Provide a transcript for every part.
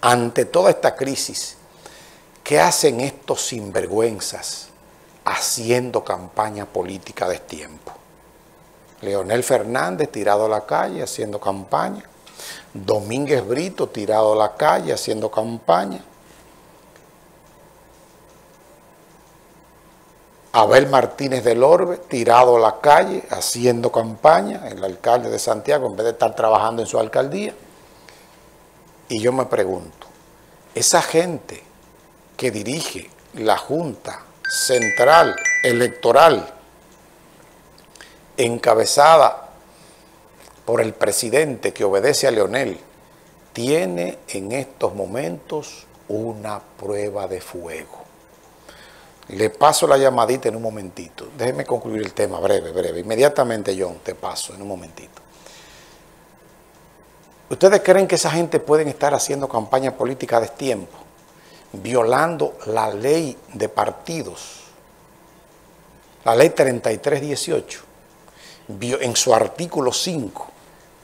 ante toda esta crisis, ¿qué hacen estos sinvergüenzas haciendo campaña política a destiempo? Leonel Fernández tirado a la calle haciendo campaña. Domínguez Brito tirado a la calle haciendo campaña. Abel Martínez del Orbe tirado a la calle haciendo campaña, el alcalde de Santiago, en vez de estar trabajando en su alcaldía. Y yo me pregunto, esa gente que dirige la Junta Central Electoral, encabezada por el presidente que obedece a Leonel, tiene en estos momentos una prueba de fuego. Le paso la llamadita en un momentito. Déjeme concluir el tema breve. Inmediatamente, John, te paso en un momentito. ¿Ustedes creen que esa gente pueden estar haciendo campaña política a destiempo, violando la ley de partidos, la ley 3318, en su artículo 5,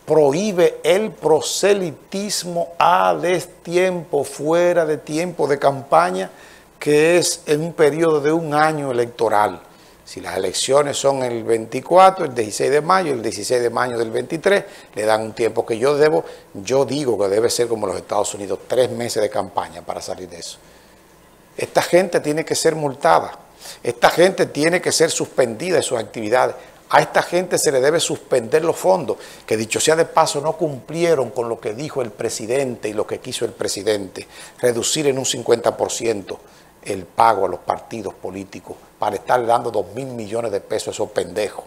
prohíbe el proselitismo a destiempo, fuera de tiempo de campaña, que es en un periodo de un año electoral? Si las elecciones son el 24, el 16 de mayo, el 16 de mayo del 23, le dan un tiempo que yo digo que debe ser como los Estados Unidos, 3 meses de campaña para salir de eso. Esta gente tiene que ser multada, esta gente tiene que ser suspendida de sus actividades, a esta gente se le debe suspender los fondos, que dicho sea de paso no cumplieron con lo que dijo el presidente y lo que quiso el presidente, reducir en un 50%. El pago a los partidos políticos para estar dando 2.000 millones de pesos a esos pendejos.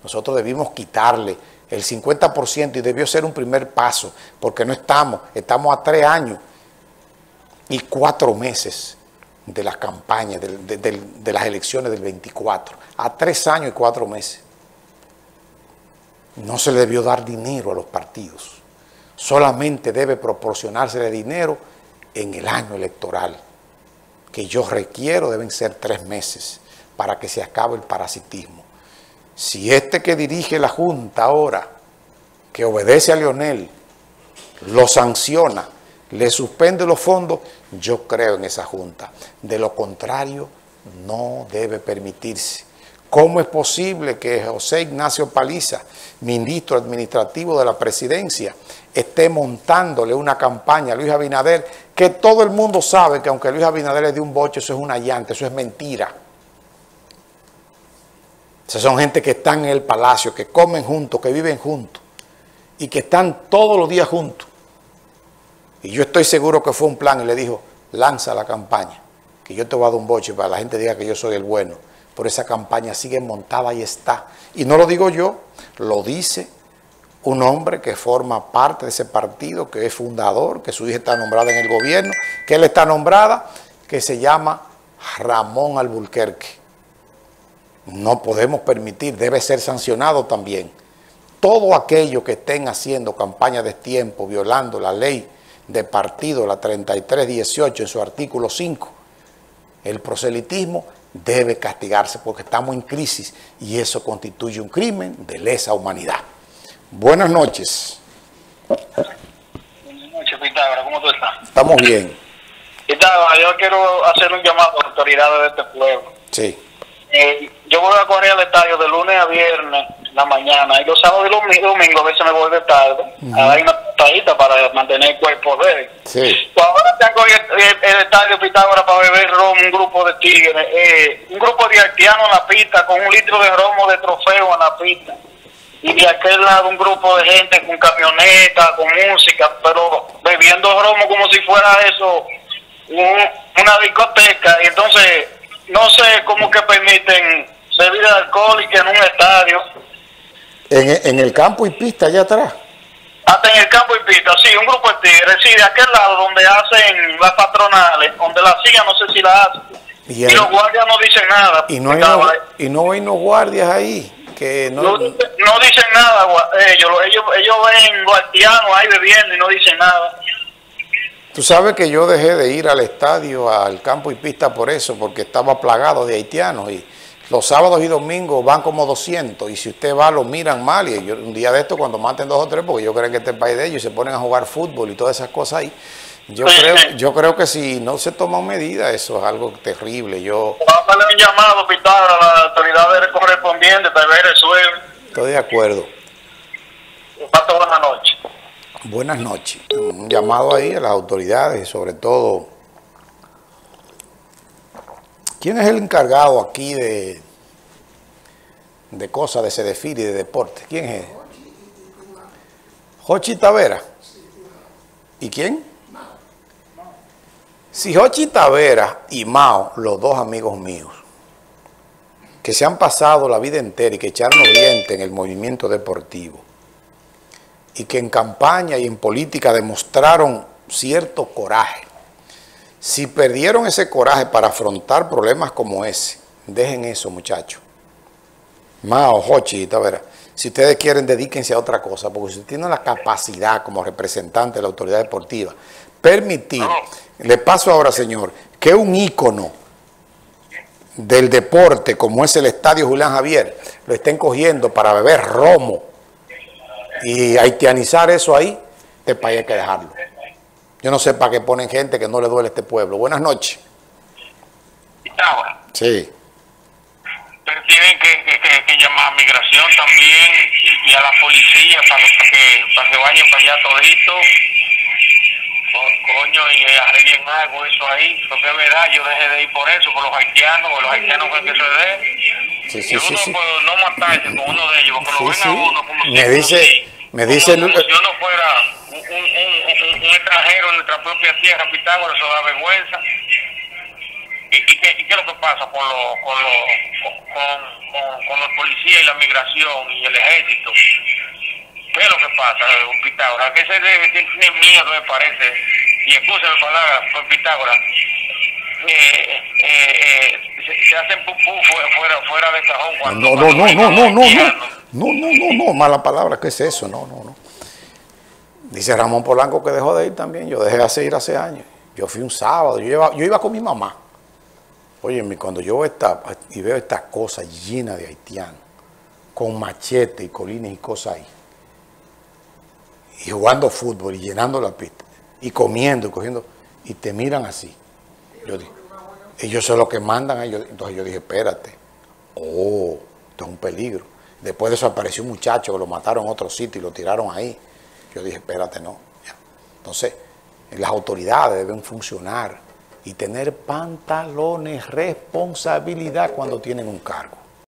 Nosotros debimos quitarle el 50% y debió ser un primer paso, porque no estamos a 3 años y 4 meses de las campañas, de las elecciones del 24, a 3 años y 4 meses. No se le debió dar dinero a los partidos, solamente debe proporcionarse de dinero en el año electoral, que yo requiero deben ser 3 meses para que se acabe el parasitismo. Si este que dirige la Junta ahora, que obedece a Leonel, lo sanciona, le suspende los fondos, yo creo en esa Junta. De lo contrario, no debe permitirse. ¿Cómo es posible que José Ignacio Paliza, ministro administrativo de la presidencia, esté montándole una campaña a Luis Abinader, que todo el mundo sabe que aunque Luis Abinader le dé un boche, eso es una llanta, eso es mentira? Esas son gente que están en el palacio, que comen juntos, que viven juntos y que están todos los días juntos. Y yo estoy seguro que fue un plan y le dijo, lanza la campaña, que yo te voy a dar un boche para que la gente diga que yo soy el bueno. Por esa campaña sigue montada y está. Y no lo digo yo, lo dice un hombre que forma parte de ese partido, que es fundador, que su hija está nombrada en el gobierno, que él está nombrada, que se llama Ramón Albuquerque. No podemos permitir, debe ser sancionado también. Todo aquello que estén haciendo campaña de tiempo, violando la ley de partido, la 3318 en su artículo 5, el proselitismo debe castigarse porque estamos en crisis y eso constituye un crimen de lesa humanidad. Buenas noches. Buenas noches, Pitágoras. ¿Cómo tú estás? Estamos bien. Pitágoras, yo quiero hacer un llamado a las autoridades de este pueblo. Sí. Yo voy a correr al estadio de lunes a viernes en la mañana y los sábados y los domingos a veces me voy de tarde a dar una patadita para mantener el cuerpo verde. Sí. Pues ahora tengo el estadio Pitágoras para beber ron, un grupo de tigres, un grupo de haitianos en la pista con 1 litro de romo de trofeo en la pista y de aquel lado un grupo de gente con camioneta, con música, pero bebiendo romo como si fuera eso una discoteca. Y entonces no sé cómo que permiten bebida alcohólica en un estadio. En el campo y pista, allá atrás. Hasta en el campo y pista, sí, un grupo de tigres, sí, de aquel lado donde hacen las patronales, donde la silla no sé si la hacen. Y los guardias no dicen nada. Y no hay guardias ahí. Que no dicen nada, ellos ven guardianos ahí bebiendo y no dicen nada. Tú sabes que yo dejé de ir al estadio, al campo y pista por eso, porque estaba plagado de haitianos y los sábados y domingos van como 200 y si usted va lo miran mal y yo, un día de esto cuando maten 2 o 3 porque ellos creen que este es el país de ellos y se ponen a jugar fútbol y todas esas cosas ahí, Yo creo que si no se toman medidas, eso es algo terrible. Vamos a hacer un llamado, Pitágoras, a las autoridades correspondientes, tal vez resuelven. Estoy de acuerdo. Pato, buenas noches. Buenas noches. Un llamado ahí a las autoridades, sobre todo. ¿Quién es el encargado aquí de cosas, de Sedefiri, de deporte? ¿Quién es? Jochi Tavera. ¿Y quién? Si Jochi Tavera y Mao, los dos amigos míos, que se han pasado la vida entera y que echaron los dientes en el movimiento deportivo, y que en campaña y en política demostraron cierto coraje, si perdieron ese coraje para afrontar problemas como ese, dejen eso, muchachos. Mao, Jochi, Tavera, si ustedes quieren, dedíquense a otra cosa, porque si tienen la capacidad como representante de la autoridad deportiva, permitir, le paso ahora, señor, que un ícono del deporte como es el Estadio Julián Javier, lo estén cogiendo para beber romo y haitianizar eso ahí, este país hay que dejarlo. Yo no sé para qué ponen gente que no le duele a este pueblo. Buenas noches. Sí. Ustedes tienen que llamar a Migración también y a la policía para que vayan para allá todito. Coño, y arreglen algo eso ahí. Porque es verdad, yo dejé de ir por eso, por los haitianos que se den. Sí, sí, y uno puede no matarse con uno de ellos, porque lo ven a uno como si yo no fuera un extranjero en nuestra propia tierra, Pitágoras, eso da vergüenza. ¿Y qué es lo que pasa con los policías y la migración y el ejército? ¿Qué es lo que pasa, Pitágoras? Que se debe tener miedo, me parece, y excúsenme la palabra, por Pitágoras, se hacen pupú fuera de cajón. Cuando no, mala palabra, ¿qué es eso? No. Dice Ramón Polanco que dejó de ir también. Yo dejé de ir hace años. Yo fui un sábado, yo iba con mi mamá. Óyeme, cuando yo veo estas cosas llenas de haitianos, con machete y colines y cosas ahí, y jugando fútbol y llenando la pista, y comiendo y cogiendo, y te miran así. Yo dije, ellos son los que mandan a ellos. Entonces yo dije, espérate, esto es un peligro. Después de eso apareció un muchacho que lo mataron en otro sitio y lo tiraron ahí. Yo dije, espérate, no. Entonces, las autoridades deben funcionar y tener pantalones, responsabilidad cuando tienen un cargo.